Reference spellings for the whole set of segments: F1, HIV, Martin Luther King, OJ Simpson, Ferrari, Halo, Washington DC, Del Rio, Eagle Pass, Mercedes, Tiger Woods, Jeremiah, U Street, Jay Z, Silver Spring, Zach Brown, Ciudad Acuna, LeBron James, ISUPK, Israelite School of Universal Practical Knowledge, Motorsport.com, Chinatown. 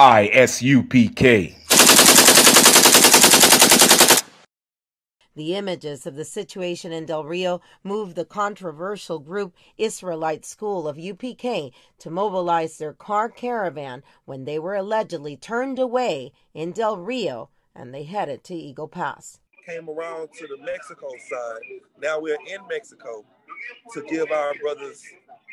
ISUPK. The images of the situation in Del Rio moved the controversial group Israelite School of UPK to mobilize their car caravan when they were allegedly turned away in Del Rio and they headed to Eagle Pass. Came around to the Mexico side. Now we're in Mexico to give our brothers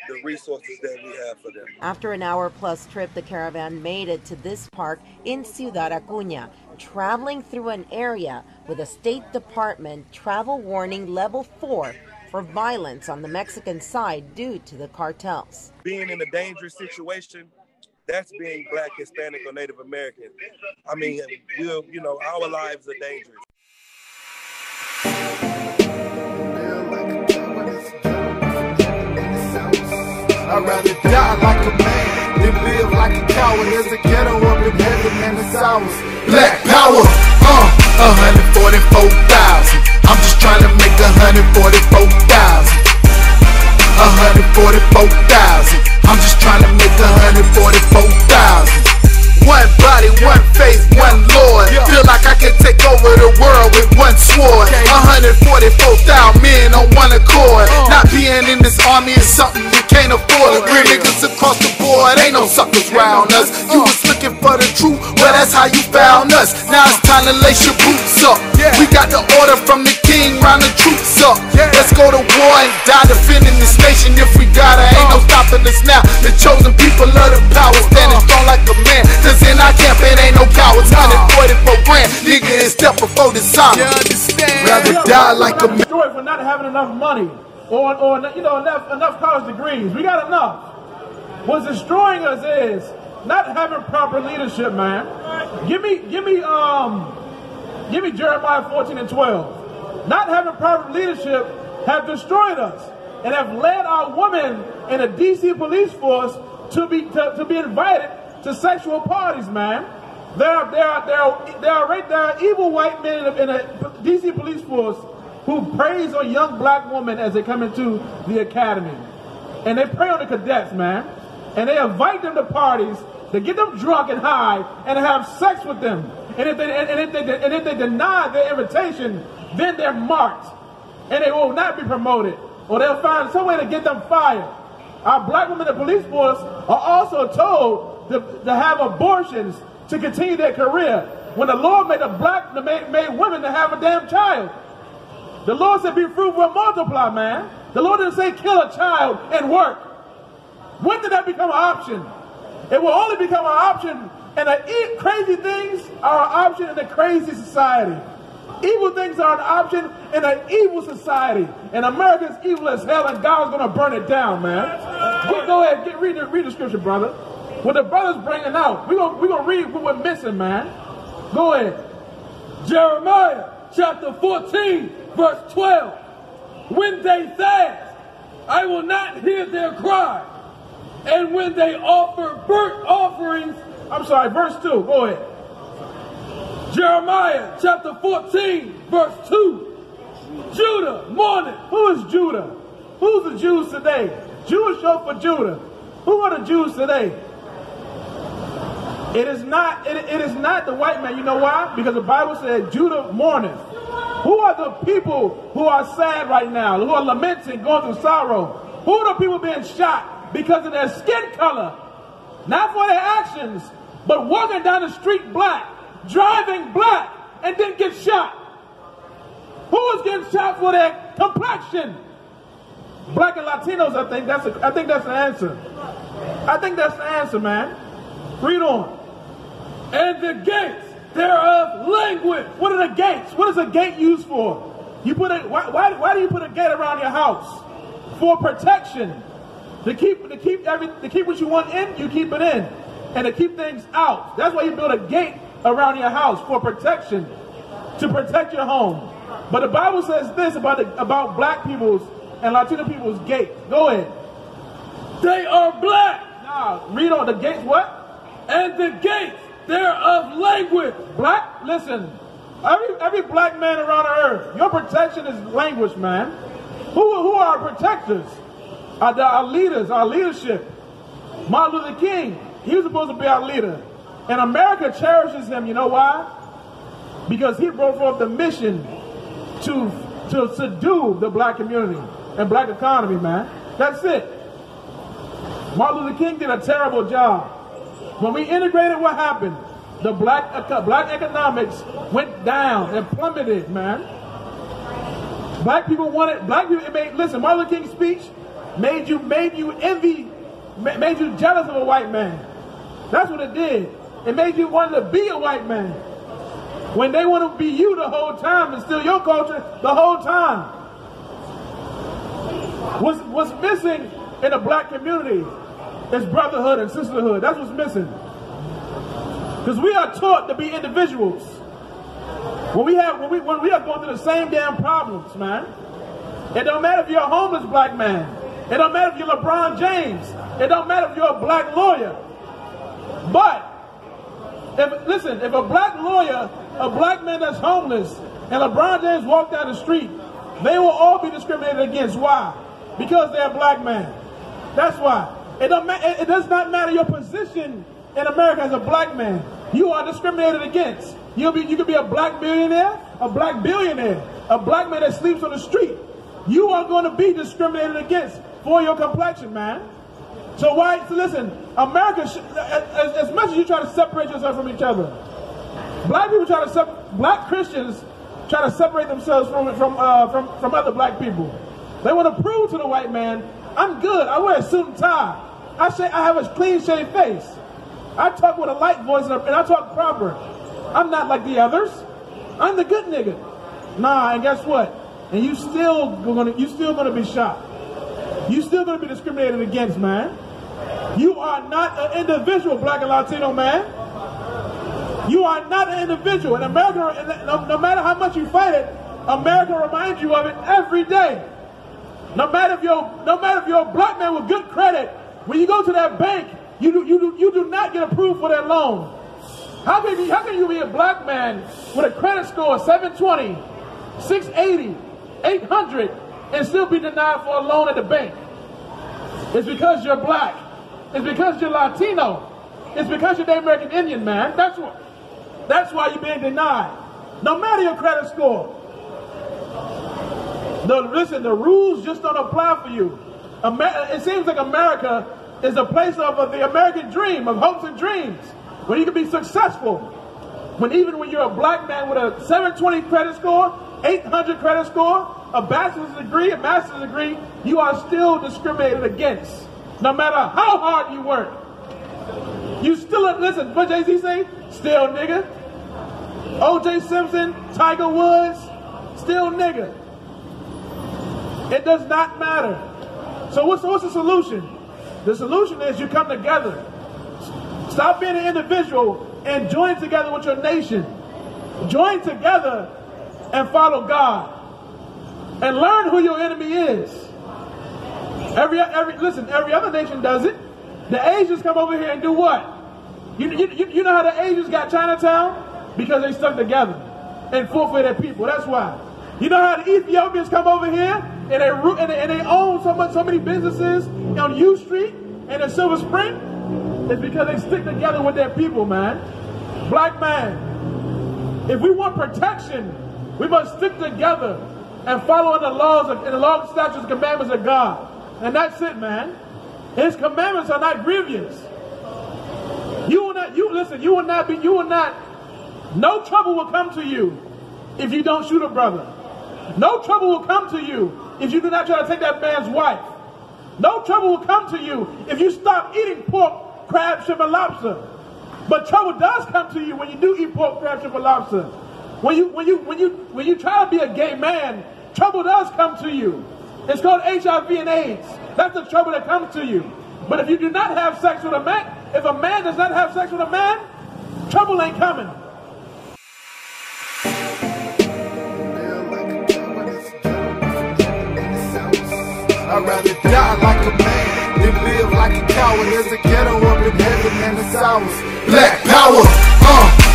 the resources that we have for them. After an hour-plus trip, the caravan made it to this park in Ciudad Acuna, traveling through an area with a State Department travel warning level 4 for violence on the Mexican side due to the cartels. Being in a dangerous situation, that's being Black, Hispanic, or Native American. I mean, you know, our lives are dangerous. I'd rather die like a man than live like a coward. There's a ghetto up in heaven and it's ours. Black power, 144,000. I'm just trying to make 144,000. 144,000. I'm just trying to make 144,000. One body, one faith, one Lord. Feel like I can take over the world with one sword. 144,000 men on one accord. Not being in this army is something we can't afford. Real niggas across the board, ain't no suckers round us. You was looking for the truth, well that's how you found us. Now it's time to lace your boots up. We got the order from the king, round the troops up. Let's go to war and die defending this nation. If we gotta, ain't no stopping us now. The chosen people of the power, standing strong like a man. Cause in our camp it ain't no cowards. 144 grand, nigga, it's step before the time. Rather die like a man. Destroyed for not having enough money or you know, enough college degrees. We got enough. What's destroying us is not having proper leadership, man. Give me Jeremiah 14:12. Not having proper leadership have destroyed us and have led our women in a D.C. police force to be invited to sexual parties, man. There are evil white men in a D.C. police force who preys on young Black women as they come into the academy. And they prey on the cadets, man. And they invite them to parties, they get them drunk and high and have sex with them. And if they deny their invitation, then they're marked. And they will not be promoted. Or they'll find some way to get them fired. Our Black women in the police force are also told to have abortions to continue their career. When the Lord made made women to have a damn child. The Lord said, be fruitful and multiply, man. The Lord didn't say kill a child and work. When did that become an option? It will only become an option, and the crazy things are an option in a crazy society. Evil things are an option in an evil society. And America's evil as hell, and God's going to burn it down, man. Go ahead, read the scripture, brother. What the brother's bringing out, we're gonna read what we're missing, man. Go ahead. Jeremiah chapter 14:12. When they fast, I will not hear their cry. And when they offer burnt offerings, verse 2, go ahead. Jeremiah chapter 14:2. Judah mourning. Who is Judah? Who's the Jews today? Jewish hope for Judah. Who are the Jews today? It is not the white man. You know why? Because the Bible said Judah mourneth. Who are the people who are sad right now, who are lamenting, going through sorrow? Who are the people being shot because of their skin color? Not for their actions, but walking down the street black, driving black, and then get shot. Who is getting shot for their complexion? Black and Latinos, I think that's the answer. I think that's the answer, man. Read on. And the gates thereof languish. What are the gates? What is a gate used for? You put it. Why do you put a gate around your house? For protection. To keep what you want in, you keep it in, and to keep things out. That's why you build a gate around your house for protection, to protect your home. But the Bible says this about Black people's and Latino people's gate. Go ahead. They are black. Now read on. The gates. What? And the gates thereof languish. Black, listen, every Black man around the earth, your protection is languish, man. Who are our protectors? Our leaders, our leadership. Martin Luther King, he was supposed to be our leader. And America cherishes him. You know why? Because he brought forth the mission to subdue the black community and black economy, man. That's it. Martin Luther King did a terrible job. When we integrated, what happened? The black economics went down and plummeted, man. Black people, listen, Martin Luther King's speech made you jealous of a white man. That's what it did. It made you want to be a white man. When they want to be you the whole time and steal your culture the whole time. What's missing in the black community is brotherhood and sisterhood. That's what's missing. Because we are taught to be individuals. When we are going through the same damn problems, man. It don't matter if you're a homeless black man. It don't matter if you're LeBron James. It don't matter if you're a black lawyer. But, if a black lawyer, a black man that's homeless, and LeBron James walked down the street, they will all be discriminated against. Why? Because they're a black man. That's why. It does not matter your position in America as a black man. You are discriminated against. You could be a black millionaire, a black billionaire, a black man that sleeps on the street. You are going to be discriminated against for your complexion, man. So listen, America, as much as you try to separate yourself from each other, black Christians try to separate themselves from other black people. They want to prove to the white man, I'm good. I wear a suit and tie. I have a clean shaved face. I talk with a light voice and I talk proper. I'm not like the others. I'm the good nigga. Nah, and guess what? And you still gonna be shot. You still gonna be discriminated against, man. You are not an individual, black and Latino man. You are not an individual. And America, no matter how much you fight it, America reminds you of it every day. No matter if you're a black man with good credit, when you go to that bank, you do not get approved for that loan. How can you be a black man with a credit score of 720, 680, 800, and still be denied for a loan at the bank? It's because you're black. It's because you're Latino. It's because you're the American Indian, man. That's why you're being denied. No matter your credit score. The rules just don't apply for you. It seems like America is a place of the American dream, of hopes and dreams, where you can be successful. Even when you're a black man with a 720 credit score, 800 credit score, a bachelor's degree, a master's degree, you are still discriminated against. No matter how hard you work, you still, listen, what Jay Z say? Still nigga. OJ Simpson, Tiger Woods, still nigga. It does not matter. So what's the solution? The solution is you come together. Stop being an individual and join together with your nation. Join together and follow God. And learn who your enemy is. Every other nation does it. The Asians come over here and do what? You know how the Asians got Chinatown? Because they stuck together and fought for their people. That's why. You know how the Ethiopians come over here and they own so many businesses on U Street and in Silver Spring? It's because they stick together with their people, man. Black man, if we want protection, we must stick together and follow the laws, statutes, and commandments of God. And that's it, man. His commandments are not grievous. No trouble will come to you if you don't shoot a brother. No trouble will come to you if you do not try to take that man's wife. No trouble will come to you if you stop eating pork, crab, shrimp, and lobster. But trouble does come to you when you do eat pork, crab, shrimp, and lobster. When you try to be a gay man, trouble does come to you. It's called HIV and AIDS. That's the trouble that comes to you. But if you do not have sex with a man, if a man does not have sex with a man, trouble ain't coming. I'd rather die like a man than live like a coward. There's a ghetto up in heaven and it's ours. Black power,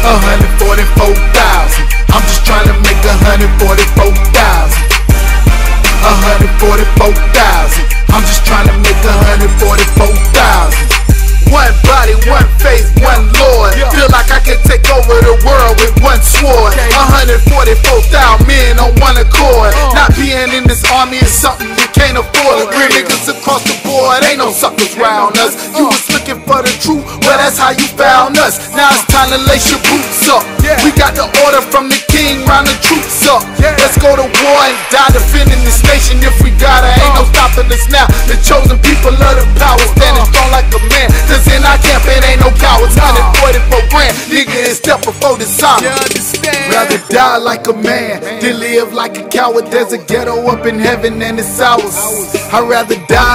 144,000. I'm just trying to make 144,000. 144,000. I'm just trying to make 144,000. One body, one faith, one Lord. suckers round us. You was looking for the truth, well that's how you found us. Now it's time to lace your boots up. We got the order from the king, round the troops up. Let's go to war and die defending this nation. If we gotta, ain't no stopping us now. The chosen people of the power, standing strong like a man. Cause in our camp it ain't no cowards. 144 grand, nigga, it's death before the time. Rather die like a man than live like a coward. There's a ghetto up in heaven and it's ours. I'd rather die